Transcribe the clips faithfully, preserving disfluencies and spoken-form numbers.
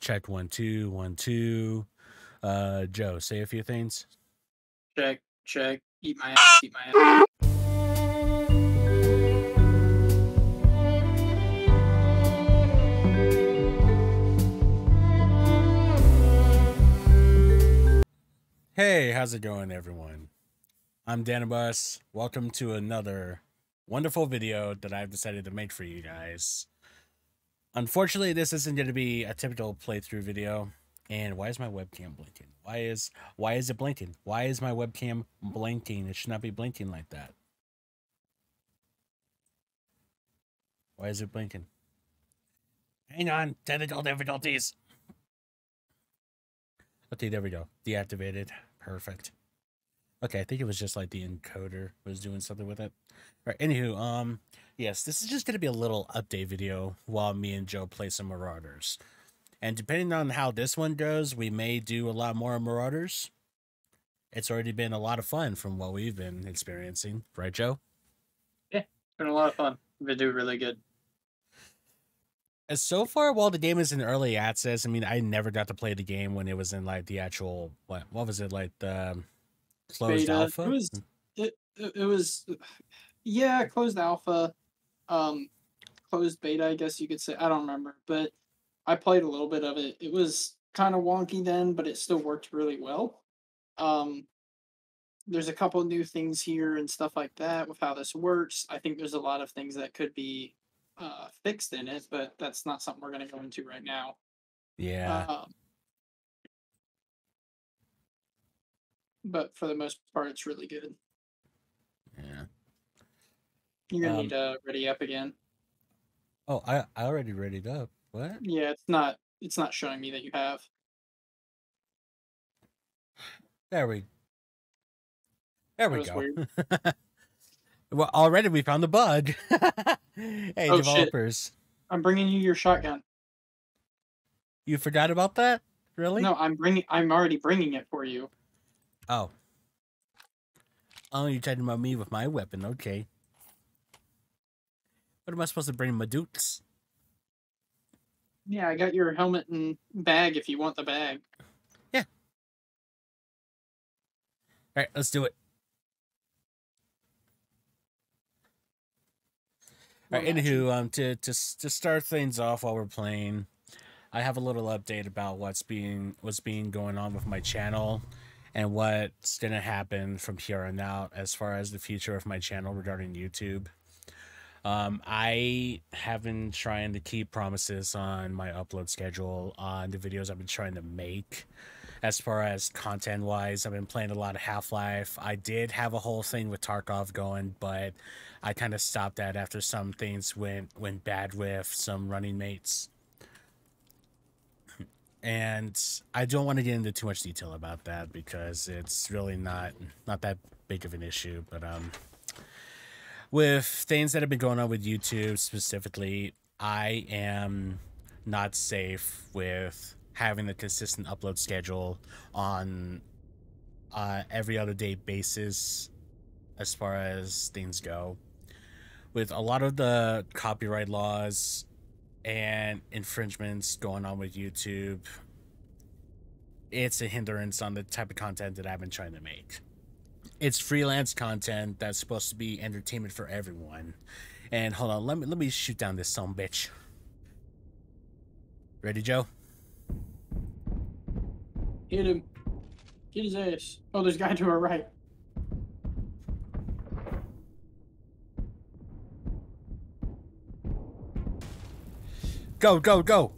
Check one, two, one, two. Uh, Joe, say a few things. Check, check. Eat my ass, eat my ass. Hey, how's it going, everyone? I'm Dannibus. Welcome to another wonderful video that I've decided to make for you guys. Unfortunately, this isn't going to be a typical playthrough video. And why is my webcam blinking? Why is why is it blinking? Why is my webcam blinking? It should not be blinking like that. Why is it blinking? Hang on, technical difficulties. Okay, there we go. Deactivated. Perfect. Okay, I think it was just like the encoder was doing something with it. All right, anywho, um, yes, this is just going to be a little update video while me and Joe play some Marauders. And depending on how this one goes, we may do a lot more Marauders. It's already been a lot of fun from what we've been experiencing. Right, Joe? Yeah, it's been a lot of fun. We've been doing really good. So far, while the game is in early access, I mean, I never got to play the game when it was in, like, the actual, what, what was it, like, the closed beta. Alpha? It was, it, it was, yeah, closed alpha, um, closed beta, I guess you could say. I don't remember, but I played a little bit of it. It was kind of wonky then, but it still worked really well. Um, there's a couple new things here and stuff like that with how this works. I think there's a lot of things that could be Uh, fixed in it, but that's not something we're going to go into right now. Yeah. Um, but for the most part, it's really good. Yeah. You're going to um, need to ready up again. Oh, I, I already readied up. What? Yeah, it's not, it's not showing me that you have. There we, there we go. Weird. Well, already we found the bug. Hey, oh, developers. Shit. I'm bringing you your shotgun. You forgot about that? Really? No, I'm bringing. I'm already bringing it for you. Oh. Oh, you're talking about me with my weapon. Okay. What am I supposed to bring, my dukes? Yeah, I got your helmet and bag if you want the bag. Yeah. All right, let's do it. All right, anywho, um, to, to to start things off while we're playing, I have a little update about what's being what's being going on with my channel, and what's gonna happen from here on out as far as the future of my channel regarding YouTube. Um, I have been trying to keep promises on my upload schedule on the videos I've been trying to make. As far as content wise, I've been playing a lot of Half-Life. I did have a whole thing with Tarkov going, but I kind of stopped that after some things went went bad with some running mates. And I don't want to get into too much detail about that because it's really not not that big of an issue. But um, with things that have been going on with YouTube specifically, I am not safe with having a consistent upload schedule on uh, every other day basis as far as things go. With a lot of the copyright laws and infringements going on with YouTube, it's a hindrance on the type of content that I've been trying to make. It's freelance content that's supposed to be entertainment for everyone. And hold on, let me let me shoot down this son of a bitch. Ready, Joe? Hit him. Get his ass. Oh, there's a guy to our right. Go, go, go.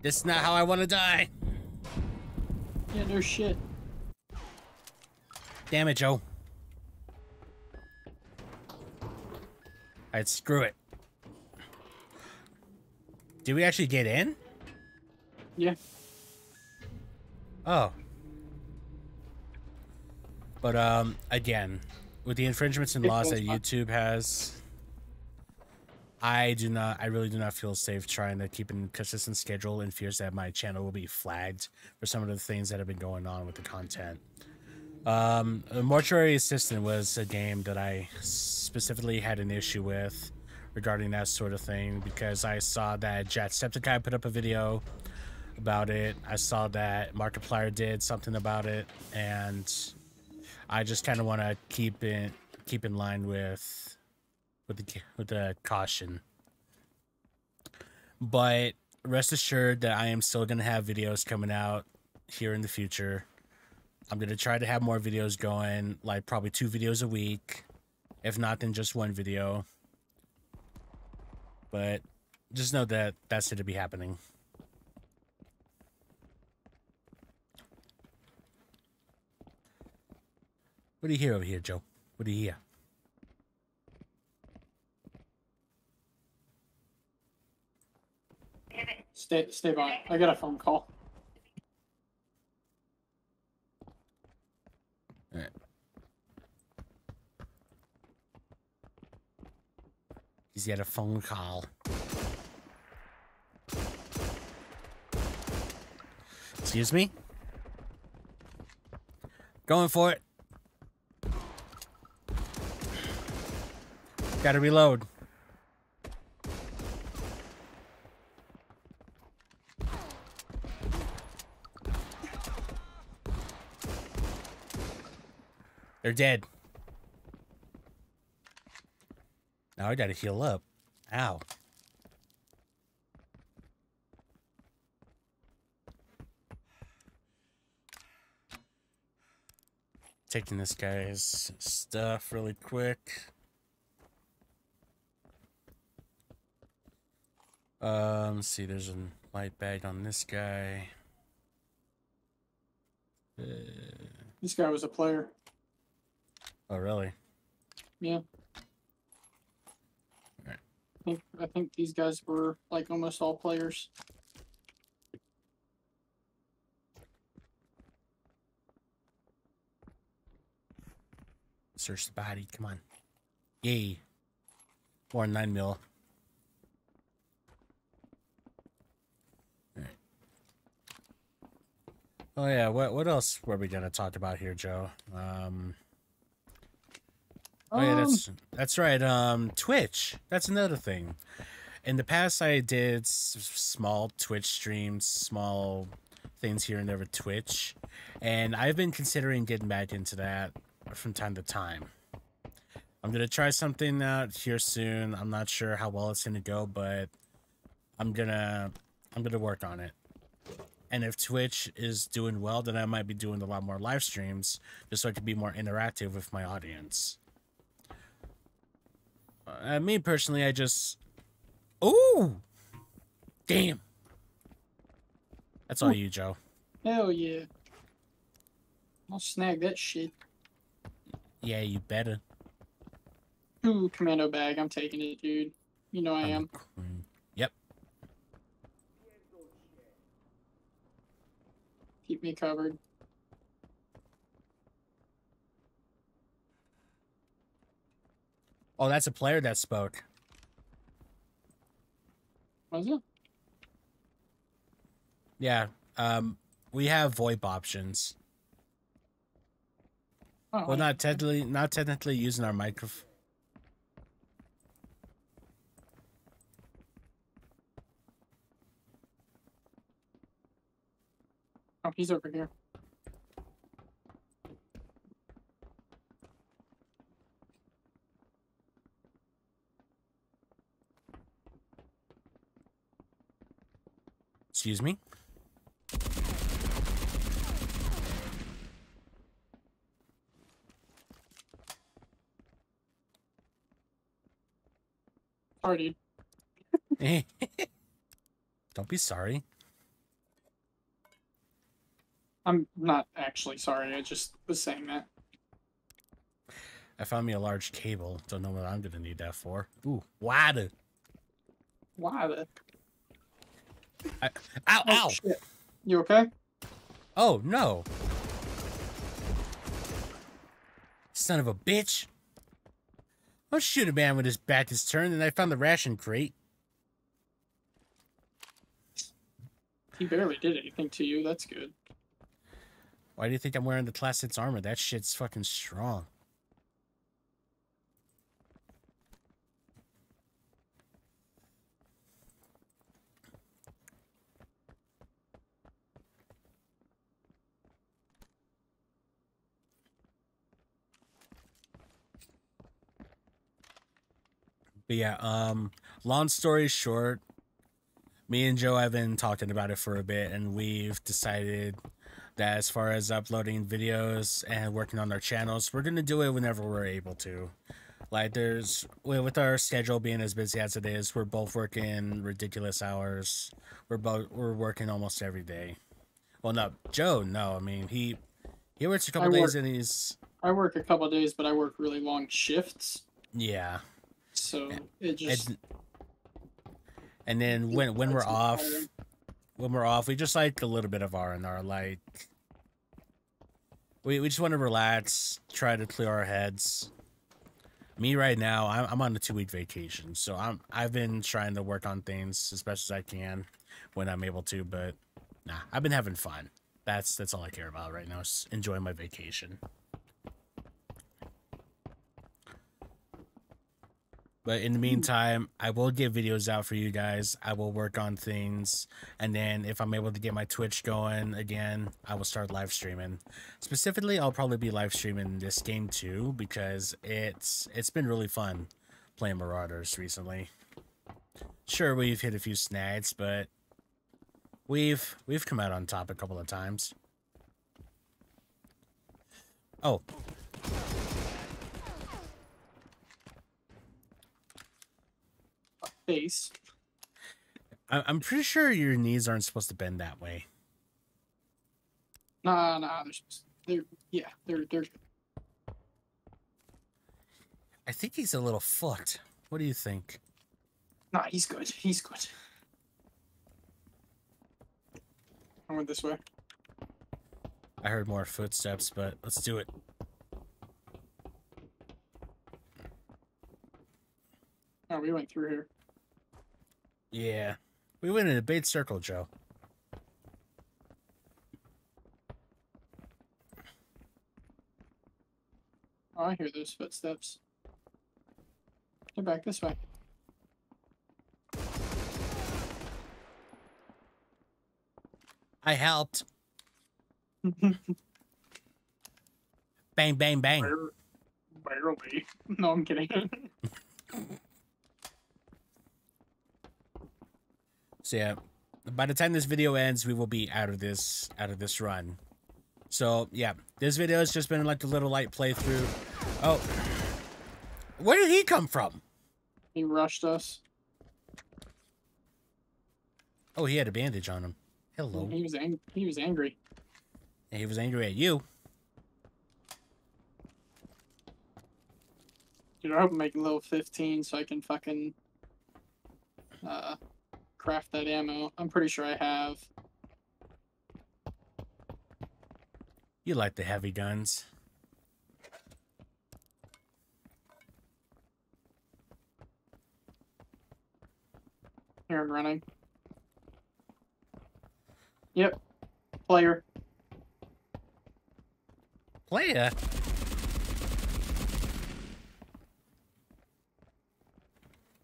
This is not how I want to die. Yeah, no shit. Damn it, Joe. Alright, screw it. Did we actually get in? Yeah. Oh. But, um, again, with the infringements and laws that YouTube has, I do not, I really do not feel safe trying to keep a consistent schedule and fears that my channel will be flagged for some of the things that have been going on with the content. Um, Mortuary Assistant was a game that I specifically had an issue with regarding that sort of thing, because I saw that Jacksepticeye put up a video about it. I saw that Markiplier did something about it, and I just kind of want to keep it keep in line with with the with the caution. But rest assured that I am still going to have videos coming out here in the future. I'm going to try to have more videos going, like probably two videos a week. If not, then just one video. But just know that that's going to be happening. What do you hear over here, Joe? What do you hear? Stay, stay by. I got a phone call. All right. He's got a phone call. Excuse me? Going for it. Gotta reload. They're dead. Now I gotta heal up. Ow. Taking this guy's stuff really quick. Um, let's see, there's a light bag on this guy. Uh, this guy was a player. Oh, really? Yeah. All right. I think, I think these guys were, like, almost all players. Search the body. Come on. Yay. Or nine mil. All right. Oh, yeah. What, what else were we going to talk about here, Joe? Um... Oh yeah, that's that's right. Um, Twitch. That's another thing. In the past, I did s small Twitch streams, small things here and there with Twitch, and I've been considering getting back into that from time to time. I'm gonna try something out here soon. I'm not sure how well it's gonna go, but I'm gonna I'm gonna work on it. And if Twitch is doing well, then I might be doing a lot more live streams, just so I can be more interactive with my audience. Uh, me personally, I just... Ooh! Damn! That's all you, Joe. Hell yeah. I'll snag that shit. Yeah, you better. Ooh, commando bag. I'm taking it, dude. You know I am. Um, yep. Keep me covered. Oh, that's a player that spoke. Was it? Yeah. Um, we have VoIP options. Oh, well, not technically, not technically using our microphone. Oh, he's over here. Excuse me. Sorry, dude. Don't be sorry. I'm not actually sorry. I just was saying that. I found me a large cable. Don't know what I'm gonna need that for. Ooh, water. Water. I, ow, oh, ow! Shit. You okay? Oh, no. Son of a bitch. I'll shoot a man when his back is turned, and I found the ration crate. He barely did anything to you. That's good. Why do you think I'm wearing the class six armor? That shit's fucking strong. But yeah, um, long story short, me and Joe have been talking about it for a bit, and we've decided that as far as uploading videos and working on our channels, we're going to do it whenever we're able to. Like, there's, with our schedule being as busy as it is, we're both working ridiculous hours. We're both, we're working almost every day. Well, no, Joe, no, I mean, he, he works a couple days and he's... I work a couple days, but I work really long shifts. Yeah. So, it just... And, and then when, when we're off, when we're off, we just like a little bit of R and R, like... We, we just want to relax, try to clear our heads. Me right now, I'm, I'm on a two-week vacation, so I'm I've been trying to work on things as best as I can when I'm able to, but nah, I've been having fun. That's that's all I care about right now, is enjoying my vacation. But in the meantime, I will get videos out for you guys. I will work on things, and then if I'm able to get my Twitch going again, I will start live streaming. Specifically, I'll probably be live streaming this game too, because it's it's been really fun playing Marauders recently. Sure, we've hit a few snags, but we've we've come out on top a couple of times. Oh. Face. I'm pretty sure your knees aren't supposed to bend that way. Nah, nah, they're, they're yeah, they're they're. I think he's a little fucked. What do you think? Nah, he's good. He's good. I went this way. I heard more footsteps, but let's do it. Oh, we went through here. Yeah. We went in a bait circle, Joe. Oh, I hear those footsteps. They're back this way. I helped. Bang, bang, bang. Barely. Barely. No, I'm kidding. So yeah, by the time this video ends, we will be out of this out of this run. So yeah, this video has just been like a little light playthrough. Oh, where did he come from? He rushed us. Oh, he had a bandage on him. Hello. He was ang he was angry. And he was angry at you. Dude, I hope I'm making level fifteen so I can fucking. Uh. Craft that ammo. I'm pretty sure I have. You like the heavy guns. Here I'm running. Yep. Player. Player?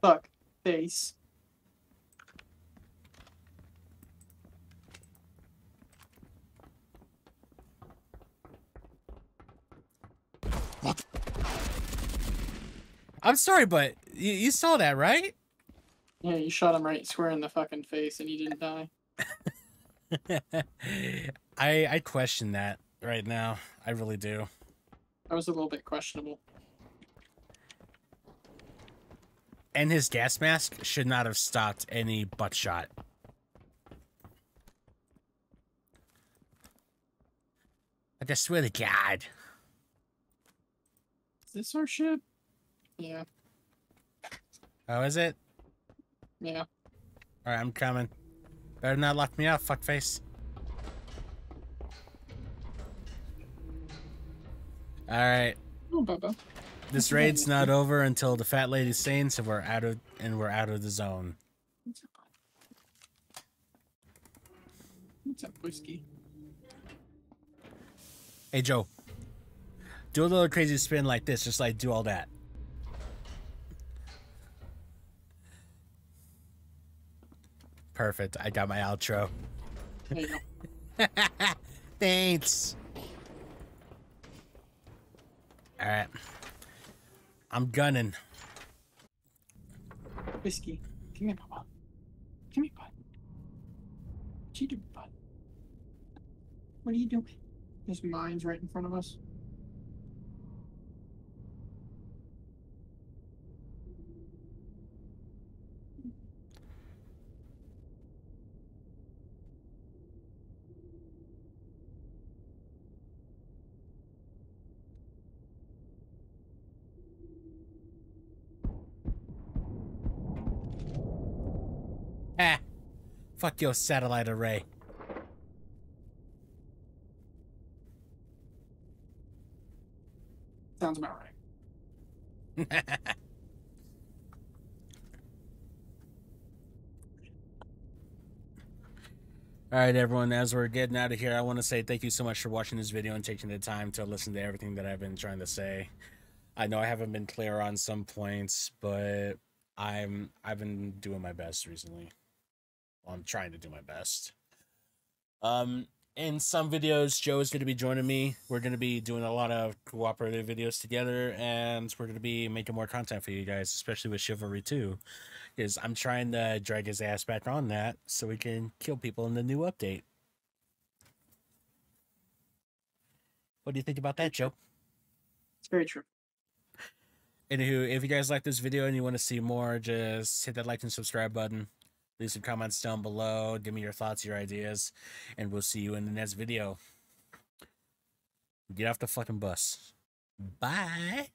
Fuck. Face. I'm sorry, but you, you saw that, right? Yeah, you shot him right square in the fucking face and he didn't die. I I question that right now. I really do. That was a little bit questionable. And his gas mask should not have stopped any butt shot. Like, I swear to God. Is this our ship? Yeah. Oh, is it? Yeah. Alright, I'm coming. Better not lock me out, fuckface. Alright. Oh, Bubba. This raid's not over until the fat lady sings, so we're out of and we're out of the zone. What's up, whiskey? Hey Joe. Do a little crazy spin like this, just like do all that. Perfect. I got my outro. There you go. Thanks. All right. I'm gunning. whiskey. Give me my bud. Give me bud. What you doing, bud? What are you doing? There's mines right in front of us. Eh, fuck your satellite array. Sounds about right. All right, everyone, as we're getting out of here, I want to say thank you so much for watching this video and taking the time to listen to everything that I've been trying to say. I know I haven't been clear on some points, but I'm I've been doing my best recently. I'm trying to do my best. Um, in some videos, Joe's going to be joining me. We're going to be doing a lot of cooperative videos together, and we're going to be making more content for you guys, especially with Chivalry two, because I'm trying to drag his ass back on that so we can kill people in the new update. What do you think about that, Joe? It's very true. Anywho, if you guys like this video and you want to see more, just hit that like and subscribe button. Leave some comments down below. Give me your thoughts, your ideas, and we'll see you in the next video. Get off the fucking bus. Bye.